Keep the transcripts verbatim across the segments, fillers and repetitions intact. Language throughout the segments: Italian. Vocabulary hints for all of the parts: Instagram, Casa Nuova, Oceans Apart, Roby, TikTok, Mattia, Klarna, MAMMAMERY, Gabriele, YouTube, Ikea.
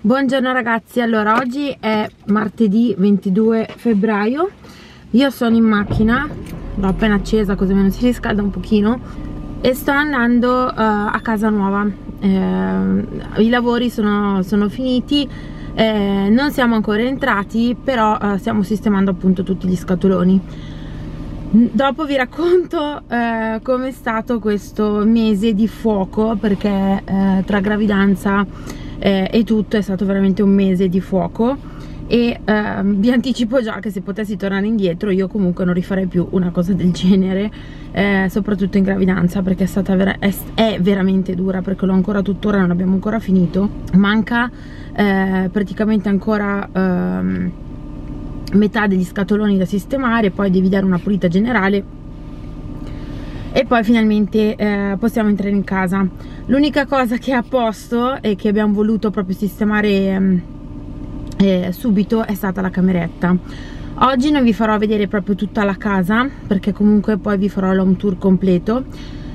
Buongiorno ragazzi, allora oggi è martedì ventidue febbraio, io sono in macchina, l'ho appena accesa così almeno si riscalda un pochino e sto andando uh, a Casa Nuova. Eh, i lavori sono, sono finiti, eh, non siamo ancora entrati, però eh, stiamo sistemando appunto tutti gli scatoloni. Dopo vi racconto eh, com'è stato questo mese di fuoco, perché eh, tra gravidanza Eh, e tutto è stato veramente un mese di fuoco e eh, vi anticipo già che se potessi tornare indietro io comunque non rifarei più una cosa del genere, eh, soprattutto in gravidanza, perché è stata vera è, è veramente dura, perché l'ho ancora tuttora, non abbiamo ancora finito, manca eh, praticamente ancora eh, metà degli scatoloni da sistemare, poi devi dare una pulita generale e poi finalmente eh, possiamo entrare in casa. L'unica cosa che è a posto e che abbiamo voluto proprio sistemare eh, subito è stata la cameretta. Oggi non vi farò vedere proprio tutta la casa, perché comunque poi vi farò l'home tour completo.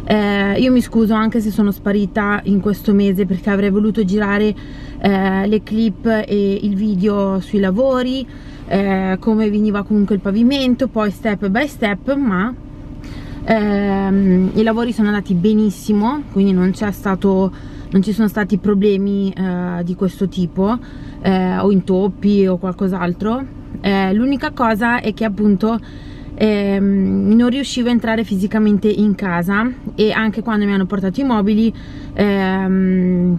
Eh, io mi scuso anche se sono sparita in questo mese, perché avrei voluto girare eh, le clip e il video sui lavori, eh, come veniva comunque il pavimento, poi step by step, ma Eh, i lavori sono andati benissimo, quindi non c'è stato, non ci sono stati problemi eh, di questo tipo eh, o intoppi o qualcos'altro. Eh, l'unica cosa è che appunto eh, non riuscivo a entrare fisicamente in casa, e anche quando mi hanno portato i mobili eh,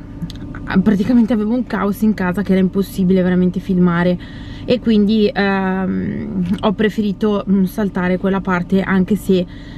praticamente avevo un caos in casa che era impossibile veramente filmare, e quindi ehm, ho preferito saltare quella parte, anche se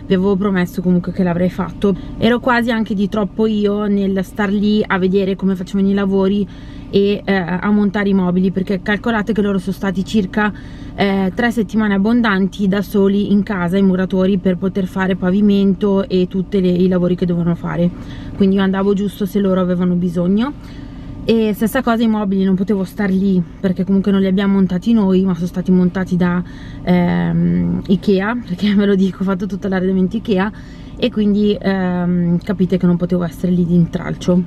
vi avevo promesso comunque che l'avrei fatto. Ero quasi anche di troppo io nel star lì a vedere come facevano i lavori e eh, a montare i mobili, perché calcolate che loro sono stati circa eh, tre settimane abbondanti da soli in casa, i muratori, per poter fare pavimento e tutti i lavori che dovevano fare, quindi io andavo giusto se loro avevano bisogno. E stessa cosa i mobili, non potevo star lì perché comunque non li abbiamo montati noi, ma sono stati montati da ehm, Ikea, perché ve lo dico, ho fatto tutto l'arredamento Ikea e quindi ehm, capite che non potevo essere lì d'intralcio.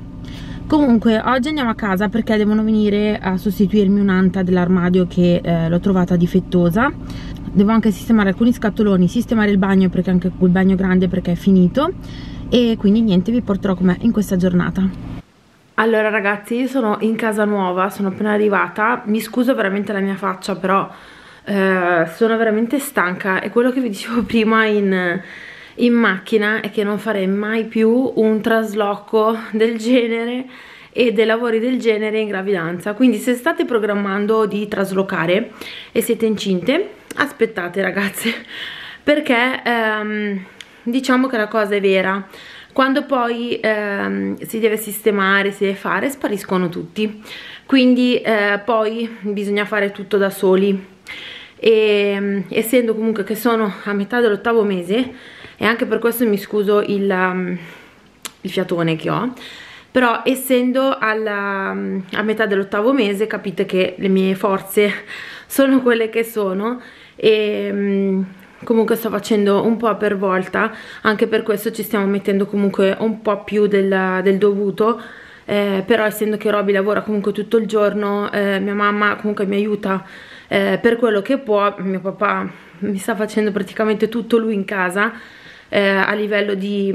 Comunque oggi andiamo a casa perché devono venire a sostituirmi un'anta dell'armadio che eh, l'ho trovata difettosa. Devo anche sistemare alcuni scatoloni, sistemare il bagno, perché anche quel bagno grande perché è finito, e quindi niente, vi porterò con me in questa giornata. Allora ragazzi, io sono in casa nuova, sono appena arrivata, mi scuso veramente la mia faccia, però eh, sono veramente stanca, e quello che vi dicevo prima in, in macchina è che non farei mai più un trasloco del genere e dei lavori del genere in gravidanza, quindi se state programmando di traslocare e siete incinte, aspettate ragazze, perché ehm, diciamo che la cosa è vera. Quando poi ehm, si deve sistemare, si deve fare, spariscono tutti, quindi eh, poi bisogna fare tutto da soli, e essendo comunque che sono a metà dell'ottavo mese, e anche per questo mi scuso il, um, il fiatone che ho, però essendo alla, um, a metà dell'ottavo mese capite che le mie forze sono quelle che sono, e um, comunque sto facendo un po' per volta, anche per questo ci stiamo mettendo comunque un po' più del, del dovuto, eh, però essendo che Roby lavora comunque tutto il giorno, eh, mia mamma comunque mi aiuta eh, per quello che può, mio papà mi sta facendo praticamente tutto lui in casa, eh, a livello di,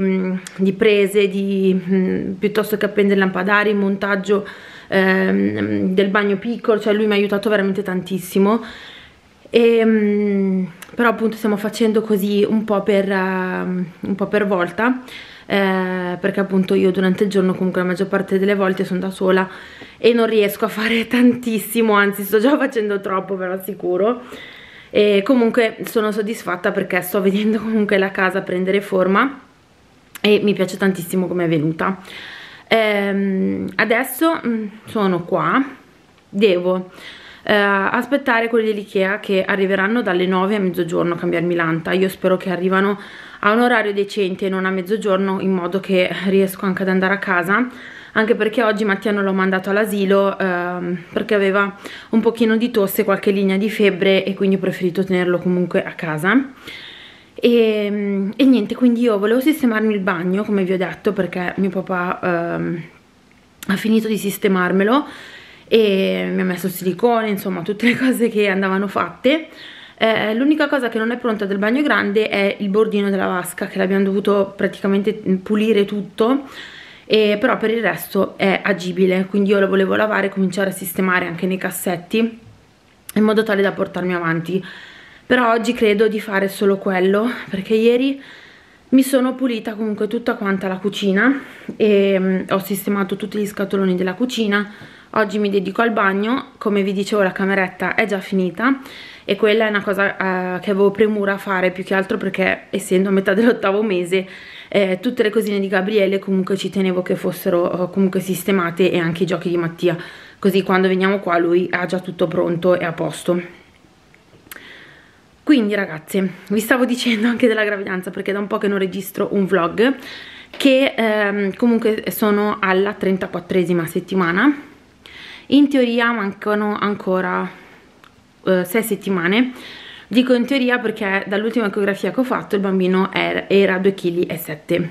di prese, di, mh, piuttosto che appendere lampadari, montaggio eh, del bagno piccolo, cioè lui mi ha aiutato veramente tantissimo. E, però appunto stiamo facendo così un po' per, uh, un po' per volta, eh, perché appunto io durante il giorno comunque la maggior parte delle volte sono da sola e non riesco a fare tantissimo, anzi sto già facendo troppo, ve lo assicuro. E comunque sono soddisfatta perché sto vedendo comunque la casa prendere forma e mi piace tantissimo come è venuta. Ehm, adesso sono qua, devo Uh, aspettare quelli dell'Ikea che arriveranno dalle nove a mezzogiorno a cambiarmi l'anta. Io spero che arrivano a un orario decente e non a mezzogiorno, in modo che riesco anche ad andare a casa, anche perché oggi Mattia non l'ho mandato all'asilo uh, perché aveva un pochino di tosse, qualche linea di febbre, e quindi ho preferito tenerlo comunque a casa. E, e niente, quindi io volevo sistemarmi il bagno, come vi ho detto, perché mio papà uh, ha finito di sistemarmelo, e mi ha messo il silicone, insomma tutte le cose che andavano fatte. Eh, l'unica cosa che non è pronta del bagno grande è il bordino della vasca, che l'abbiamo dovuto praticamente pulire tutto, e però per il resto è agibile, quindi io lo volevo lavare e cominciare a sistemare anche nei cassetti in modo tale da portarmi avanti. Però oggi credo di fare solo quello, perché ieri mi sono pulita comunque tutta quanta la cucina e ho sistemato tutti gli scatoloni della cucina. Oggi mi dedico al bagno, come vi dicevo la cameretta è già finita e quella è una cosa eh, che avevo premura a fare, più che altro perché essendo a metà dell'ottavo mese eh, tutte le cosine di Gabriele comunque ci tenevo che fossero eh, comunque sistemate, e anche i giochi di Mattia, così quando veniamo qua lui ha già tutto pronto e a posto. Quindi ragazze, vi stavo dicendo anche della gravidanza, perché da un po' che non registro un vlog, che ehm, comunque sono alla trentaquattresima settimana, in teoria mancano ancora eh, sei settimane, dico in teoria perché dall'ultima ecografia che ho fatto il bambino era due virgola sette chili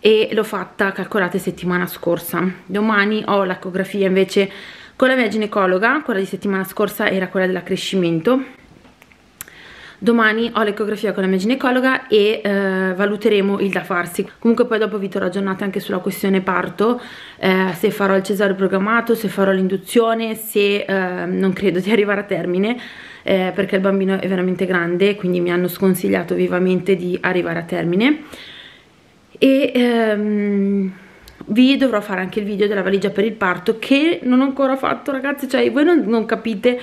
e l'ho fatta, calcolate, settimana scorsa. Domani ho l'ecografia invece con la mia ginecologa, quella di settimana scorsa era quella dell'accrescimento. Domani ho l'ecografia con la mia ginecologa e eh, valuteremo il da farsi. Comunque poi dopo vi terrò aggiornate anche sulla questione parto, eh, se farò il cesareo programmato, se farò l'induzione, se eh, non credo di arrivare a termine, eh, perché il bambino è veramente grande, quindi mi hanno sconsigliato vivamente di arrivare a termine. E ehm, vi dovrò fare anche il video della valigia per il parto, che non ho ancora fatto, ragazzi, cioè voi non, non capite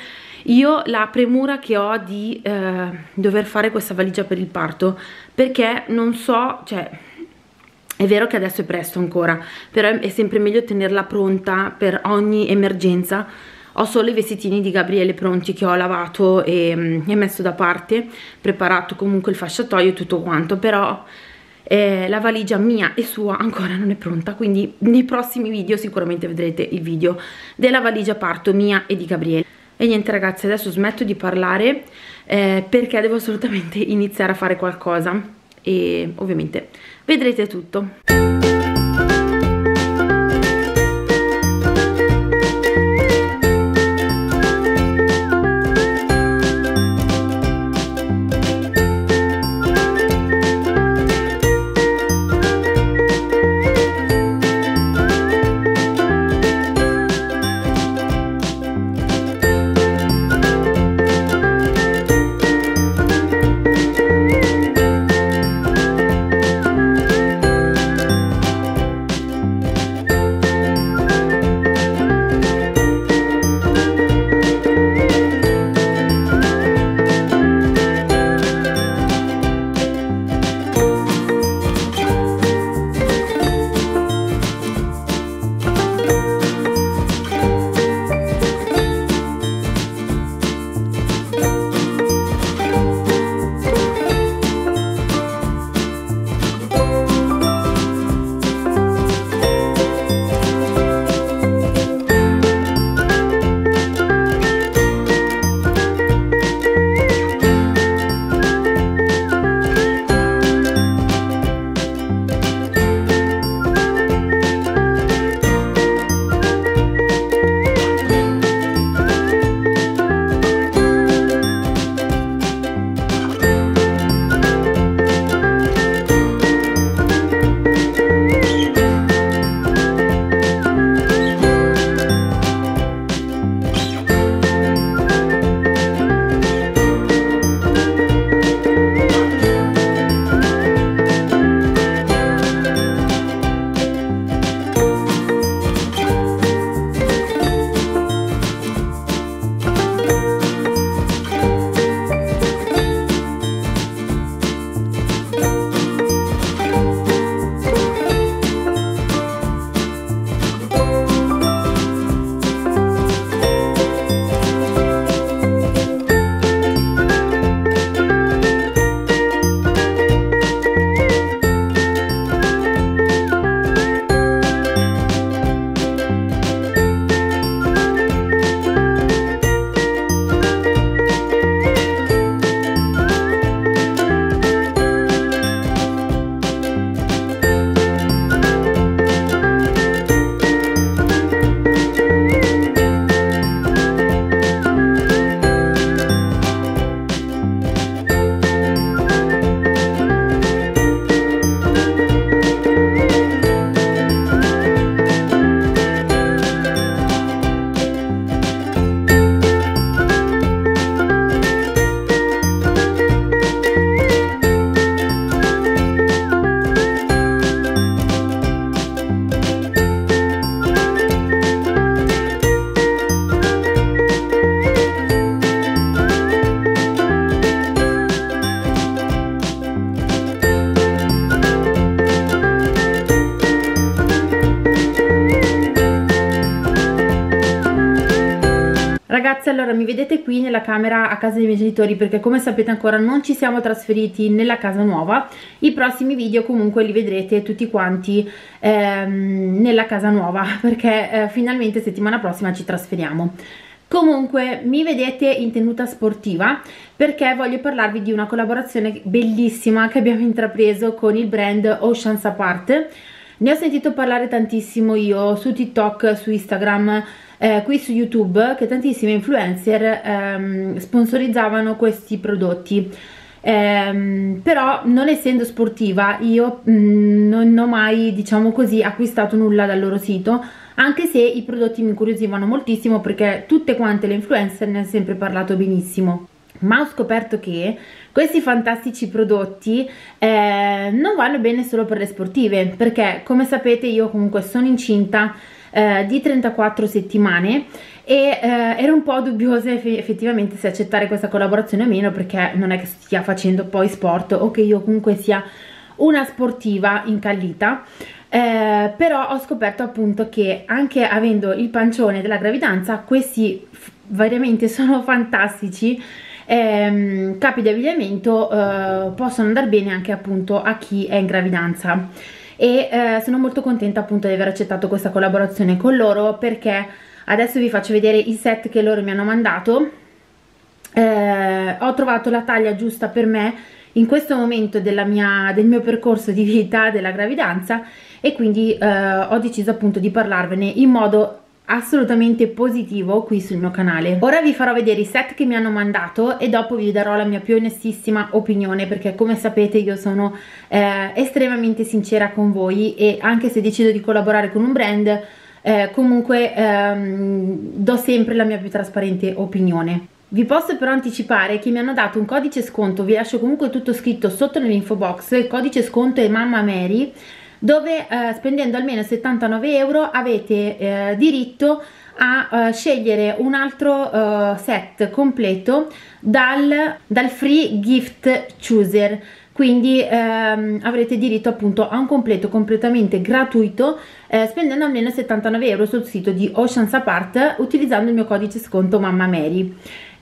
io la premura che ho di eh, dover fare questa valigia per il parto, perché non so, cioè è vero che adesso è presto ancora, però è, è sempre meglio tenerla pronta per ogni emergenza. Ho solo i vestitini di Gabriele pronti che ho lavato e, e messo da parte, preparato comunque il fasciatoio e tutto quanto, però eh, la valigia mia e sua ancora non è pronta, quindi nei prossimi video sicuramente vedrete il video della valigia parto mia e di Gabriele. E niente ragazzi, adesso smetto di parlare eh, perché devo assolutamente iniziare a fare qualcosa e ovviamente vedrete tutto. Ragazzi, allora mi vedete qui nella camera a casa dei miei genitori, perché come sapete ancora non ci siamo trasferiti nella casa nuova. I prossimi video comunque li vedrete tutti quanti ehm, nella casa nuova, perché eh, finalmente settimana prossima ci trasferiamo. Comunque mi vedete in tenuta sportiva perché voglio parlarvi di una collaborazione bellissima che abbiamo intrapreso con il brand Oceans Apart. Ne ho sentito parlare tantissimo io su TikTok, su Instagram, eh, qui su YouTube, che tantissime influencer ehm, sponsorizzavano questi prodotti. Ehm, però non essendo sportiva io mh, non ho mai, diciamo così, acquistato nulla dal loro sito, anche se i prodotti mi incuriosivano moltissimo perché tutte quante le influencer ne hanno sempre parlato benissimo. Ma ho scoperto che questi fantastici prodotti eh, non vanno bene solo per le sportive, perché come sapete io comunque sono incinta eh, di trentaquattro settimane e eh, ero un po' dubbiosa effettivamente se accettare questa collaborazione o meno, perché non è che stia facendo poi sport o che io comunque sia una sportiva incallita. Eh, però ho scoperto appunto che anche avendo il pancione della gravidanza, questi veramente sono fantastici ehm, capi di abbigliamento, eh, possono andare bene anche appunto a chi è in gravidanza. E eh, sono molto contenta appunto di aver accettato questa collaborazione con loro, perché adesso vi faccio vedere i set che loro mi hanno mandato. Eh, ho trovato la taglia giusta per me in questo momento della mia, del mio percorso di vita, della gravidanza, e quindi eh, ho deciso appunto di parlarvene in modo assolutamente positivo qui sul mio canale. Ora vi farò vedere i set che mi hanno mandato e dopo vi darò la mia più onestissima opinione, perché come sapete io sono eh, estremamente sincera con voi, e anche se decido di collaborare con un brand eh, comunque ehm, do sempre la mia più trasparente opinione. Vi posso però anticipare che mi hanno dato un codice sconto, vi lascio comunque tutto scritto sotto nell'info box. Il codice sconto è Mamma Mary, dove eh, spendendo almeno settantanove euro avete eh, diritto a eh, scegliere un altro eh, set completo dal, dal free gift chooser. Quindi ehm, avrete diritto appunto a un completo completamente gratuito eh, spendendo almeno settantanove euro sul sito di Oceans Apart utilizzando il mio codice sconto Mamma Mary.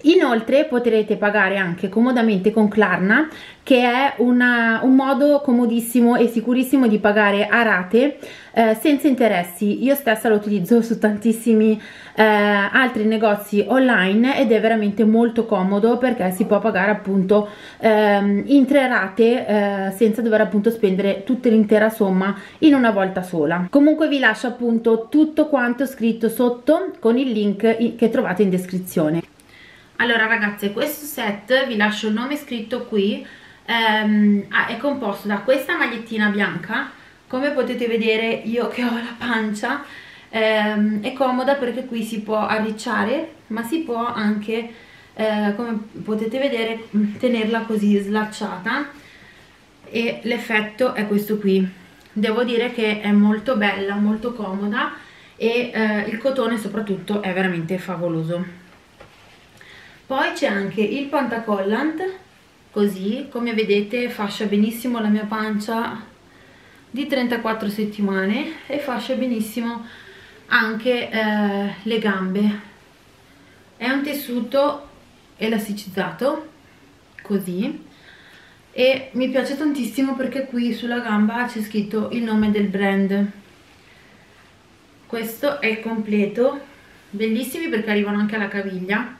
Inoltre potrete pagare anche comodamente con Klarna, che è una, un modo comodissimo e sicurissimo di pagare a rate eh, senza interessi. Io stessa lo utilizzo su tantissimi eh, altri negozi online ed è veramente molto comodo, perché si può pagare appunto ehm, in tre rate eh, senza dover appunto spendere tutta l'intera somma in una volta sola. Comunque vi lascio appunto tutto quanto scritto sotto con il link che trovate in descrizione. Allora ragazze, questo set, vi lascio il nome scritto qui, ehm, ah, è composto da questa magliettina bianca, come potete vedere io che ho la pancia, ehm, è comoda perché qui si può arricciare, ma si può anche, eh, come potete vedere, tenerla così slacciata, e l'effetto è questo qui. Devo dire che è molto bella, molto comoda, e eh, il cotone soprattutto è veramente favoloso. Poi c'è anche il pantacollant, così come vedete fascia benissimo la mia pancia di trentaquattro settimane e fascia benissimo anche eh, le gambe. È un tessuto elasticizzato, così, e mi piace tantissimo perché qui sulla gamba c'è scritto il nome del brand. Questo è il completo, bellissimi perché arrivano anche alla caviglia.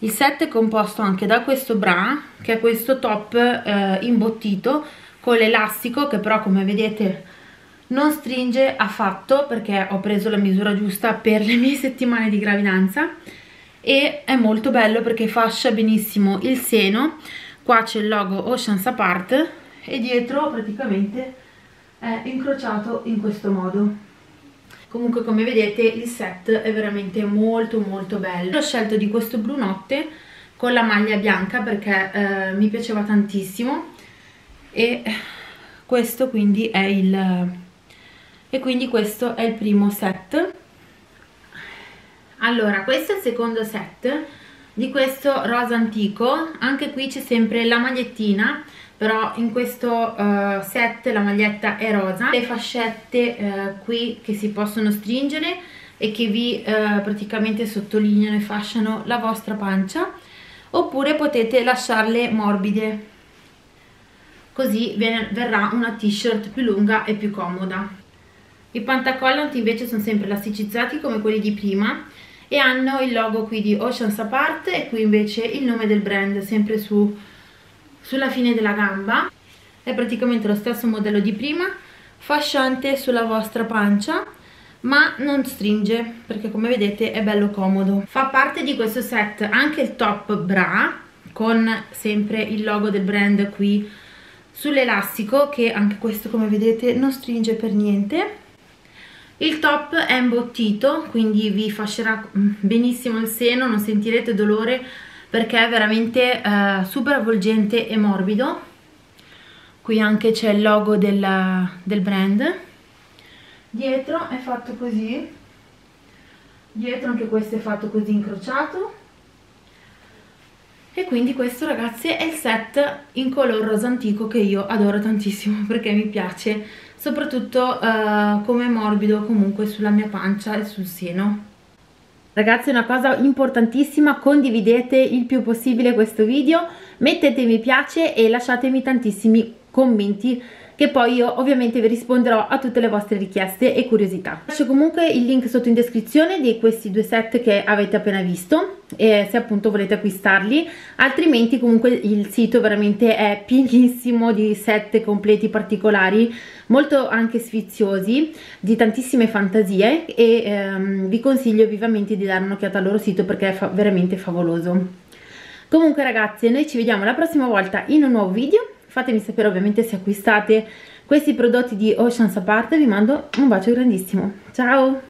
Il set è composto anche da questo bra, che è questo top eh, imbottito con l'elastico, che però come vedete non stringe affatto, perché ho preso la misura giusta per le mie settimane di gravidanza, e è molto bello perché fascia benissimo il seno. Qua c'è il logo Oceans Apart e dietro praticamente è incrociato in questo modo. Comunque come vedete il set è veramente molto molto bello. Ho scelto di questo blu notte con la maglia bianca perché eh, mi piaceva tantissimo, e questo quindi è il e quindi questo è il primo set. Allora, questo è il secondo set, di questo rosa antico. Anche qui c'è sempre la magliettina, però in questo uh, set la maglietta è rosa, le fascette uh, qui che si possono stringere, e che vi eh, praticamente sottolineano e fasciano la vostra pancia, oppure potete lasciarle morbide, così verrà una t-shirt più lunga e più comoda. I pantacollant invece sono sempre elasticizzati come quelli di prima e hanno il logo qui di Oceans Apart e qui invece il nome del brand sempre su, sulla fine della gamba. È praticamente lo stesso modello di prima, fasciante sulla vostra pancia, ma non stringe perché come vedete è bello comodo. Fa parte di questo set anche il top bra con sempre il logo del brand qui sull'elastico, che anche questo come vedete non stringe per niente. Il top è imbottito, quindi vi fascerà benissimo il seno, non sentirete dolore perché è veramente eh, super avvolgente e morbido. Qui anche c'è il logo della, del brand. Dietro è fatto così, dietro anche questo è fatto così incrociato. E quindi questo, ragazze, è il set in color rosa antico che io adoro tantissimo perché mi piace soprattutto uh, come morbido comunque sulla mia pancia e sul seno. Ragazzi, una cosa importantissima, condividete il più possibile questo video, mettete mi piace e lasciatemi tantissimi commenti, che poi io ovviamente vi risponderò a tutte le vostre richieste e curiosità. Lascio comunque il link sotto in descrizione di questi due set che avete appena visto, e se appunto volete acquistarli, altrimenti comunque il sito veramente è pienissimo di set completi particolari, molto anche sfiziosi, di tantissime fantasie, e ehm, vi consiglio vivamente di dare un'occhiata al loro sito perché è fa- veramente favoloso. Comunque ragazzi, noi ci vediamo la prossima volta in un nuovo video. Fatemi sapere ovviamente se acquistate questi prodotti di Oceans Apart, vi mando un bacio grandissimo, ciao!